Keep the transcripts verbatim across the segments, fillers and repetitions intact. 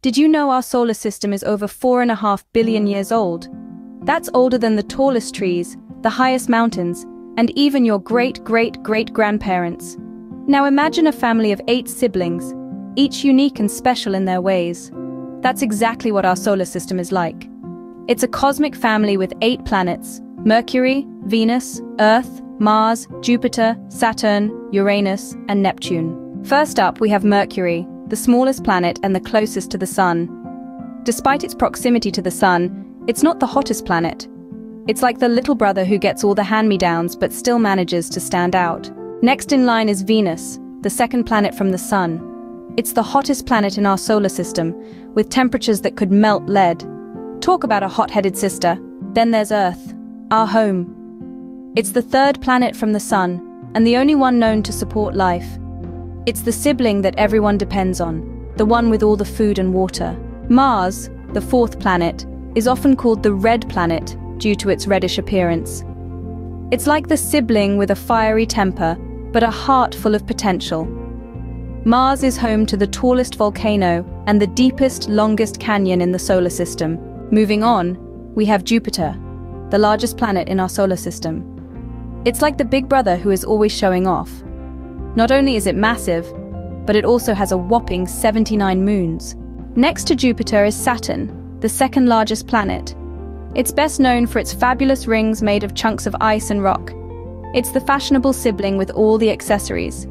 Did you know our solar system is over four and a half billion years old? That's older than the tallest trees, the highest mountains, and even your great-great-great-grandparents. Now imagine a family of eight siblings, each unique and special in their ways. That's exactly what our solar system is like. It's a cosmic family with eight planets: Mercury, Venus, Earth, Mars, Jupiter, Saturn, Uranus, and Neptune. First up, we have Mercury, the smallest planet and the closest to the Sun. Despite its proximity to the Sun, it's not the hottest planet. It's like the little brother who gets all the hand-me-downs but still manages to stand out. Next in line is Venus, the second planet from the Sun. It's the hottest planet in our solar system, with temperatures that could melt lead. Talk about a hot-headed sister. Then there's Earth, our home. It's the third planet from the Sun, and the only one known to support life. It's the sibling that everyone depends on, the one with all the food and water. Mars, the fourth planet, is often called the red planet due to its reddish appearance. It's like the sibling with a fiery temper, but a heart full of potential. Mars is home to the tallest volcano and the deepest, longest canyon in the solar system. Moving on, we have Jupiter, the largest planet in our solar system. It's like the big brother who is always showing off. Not only is it massive, but it also has a whopping seventy-nine moons. Next to Jupiter is Saturn, the second largest planet. It's best known for its fabulous rings made of chunks of ice and rock. It's the fashionable sibling with all the accessories.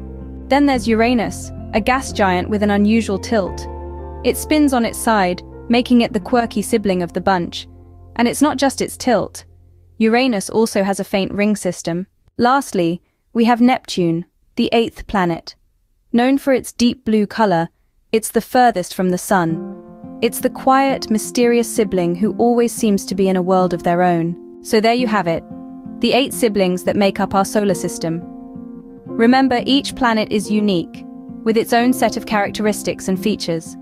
Then there's Uranus, a gas giant with an unusual tilt. It spins on its side, making it the quirky sibling of the bunch. And it's not just its tilt. Uranus also has a faint ring system. Lastly, we have Neptune, the eighth planet. Known for its deep blue color, it's the furthest from the Sun. It's the quiet, mysterious sibling who always seems to be in a world of their own. So there you have it, the eight siblings that make up our solar system. Remember, each planet is unique, with its own set of characteristics and features.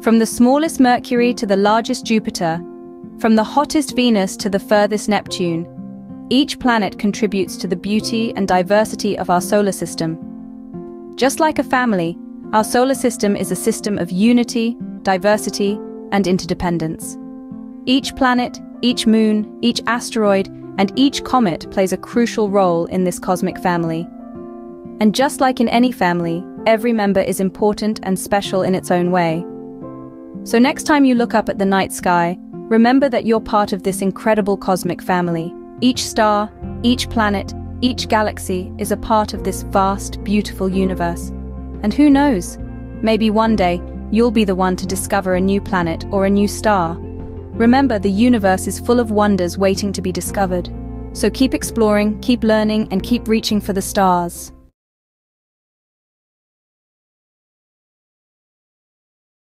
From the smallest Mercury to the largest Jupiter, from the hottest Venus to the furthest Neptune, each planet contributes to the beauty and diversity of our solar system. Just like a family, our solar system is a system of unity, diversity, and interdependence. Each planet, each moon, each asteroid, and each comet plays a crucial role in this cosmic family. And just like in any family, every member is important and special in its own way. So next time you look up at the night sky, remember that you're part of this incredible cosmic family. Each star, each planet, each galaxy is a part of this vast, beautiful universe. And who knows? Maybe one day, you'll be the one to discover a new planet or a new star. Remember, the universe is full of wonders waiting to be discovered. So keep exploring, keep learning, and keep reaching for the stars.